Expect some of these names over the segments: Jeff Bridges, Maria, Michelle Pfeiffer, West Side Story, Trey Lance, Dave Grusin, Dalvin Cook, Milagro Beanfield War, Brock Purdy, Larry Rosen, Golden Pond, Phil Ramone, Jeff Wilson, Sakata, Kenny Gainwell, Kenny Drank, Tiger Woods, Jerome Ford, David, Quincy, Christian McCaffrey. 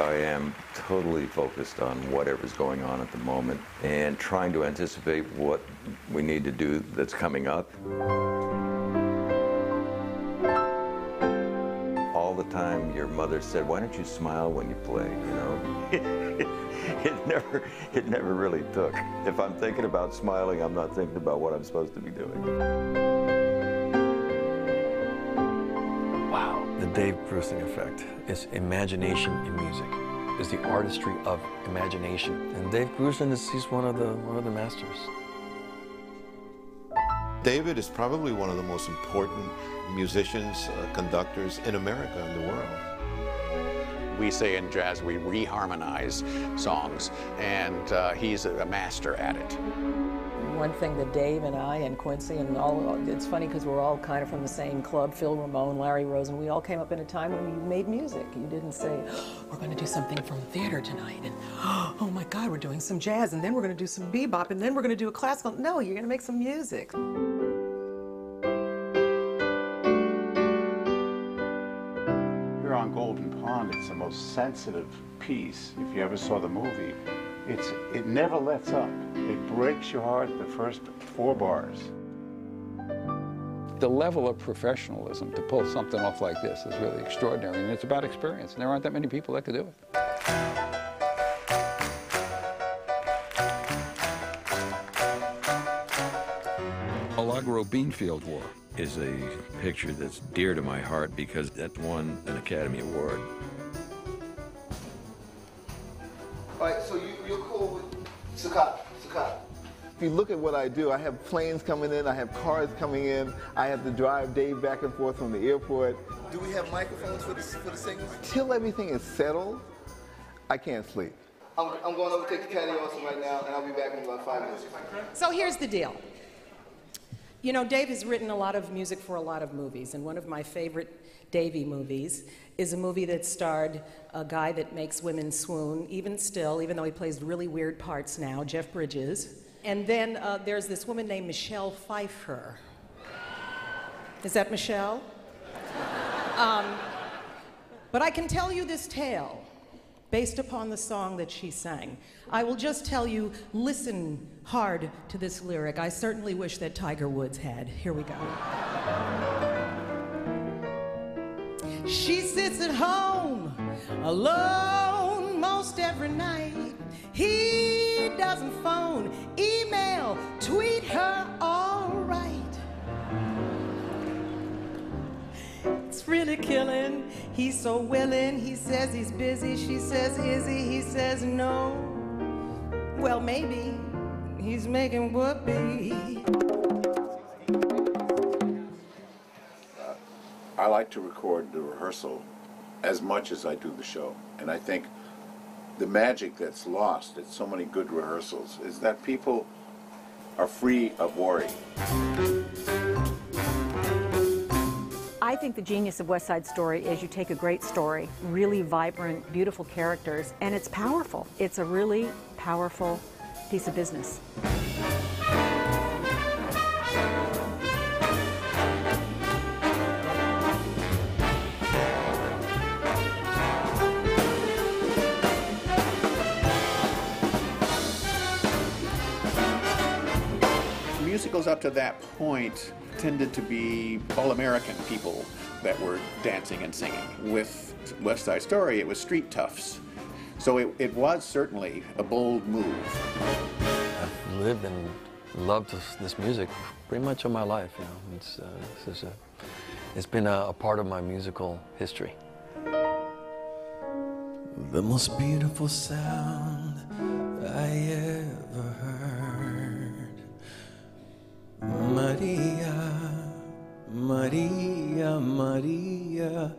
I am totally focused on whatever's going on at the moment and trying to anticipate what we need to do that's coming up. All the time your mother said, why don't you smile when you play, you know? It never really took. If I'm thinking about smiling, I'm not thinking about what I'm supposed to be doing. The Dave Grusin effect is imagination in music, is the artistry of imagination. And Dave Grusin is, he's one of the masters. David is probably one of the most important musicians, conductors in America and the world. We say in jazz we reharmonize songs, and he's a master at it. One thing that Dave and I and Quincy and all, it's funny because we're all kind of from the same club, Phil Ramone, Larry Rosen, we all came up in a time when you made music. You didn't say, oh, we're going to do something from theater tonight, and oh my God, we're doing some jazz, and then we're going to do some bebop, and then we're going to do a classical. No, you're going to make some music. You're on Golden Pond. It's the most sensitive piece. If you ever saw the movie, it never lets up. It breaks your heart the first 4 bars. The level of professionalism to pull something off like this is really extraordinary, and it's about experience, and there aren't that many people that could do it. Milagro Beanfield War is a picture that's dear to my heart because that won an Academy Award. All right, so you're cool with Sakata. If you look at what I do, I have planes coming in, I have cars coming in, I have to drive Dave back and forth from the airport. Do we have microphones for the singers? Till everything is settled, I can't sleep. I'm going over to take the patio off right now, and I'll be back in about 5 minutes. So here's the deal. You know, Dave has written a lot of music for a lot of movies, and one of my favorite Davey movies is a movie that starred a guy that makes women swoon, even though he plays really weird parts now, Jeff Bridges. And then there's this woman named Michelle Pfeiffer. Is that Michelle? But I can tell you this tale based upon the song that she sang. I will just tell you, listen hard to this lyric. I certainly wish that Tiger Woods had. Here we go. She sits at home alone most every night. He doesn't phone, email, tweet her, all right. It's really killing. He's so willing. He says he's busy. She says, is he? He says, no. Well, maybe. He's making whoopee. I like to record the rehearsal as much as I do the show, and I think the magic that's lost at so many good rehearsals is that people are free of worry. I think the genius of West Side Story is you take a great story, really vibrant, beautiful characters, and it's powerful. It's a really powerful piece of business. Musicals up to that point tended to be all-American people that were dancing and singing. With West Side Story, it was street toughs. So it was certainly a bold move. I've lived and loved this music pretty much all my life. You know, it's been a part of my musical history. The most beautiful sound I ever heard. My Maria, Maria, Maria,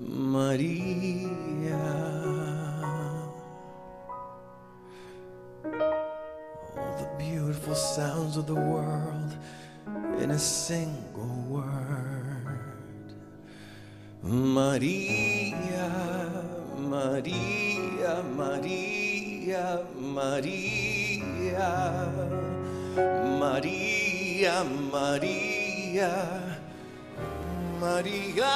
Maria. All the beautiful sounds of the world in a single word. Maria, Maria, Maria, Maria. Maria, Maria, Maria.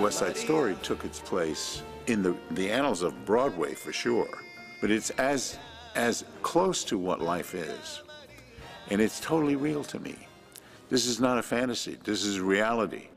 West Side Story took its place in the annals of Broadway for sure, but it's as close to what life is, and it's totally real to me. This is not a fantasy, this is reality.